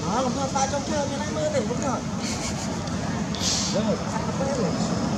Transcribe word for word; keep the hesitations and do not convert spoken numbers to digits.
không sao, pha trong thơm cho nó mới tỉnh cũng được. Rồi,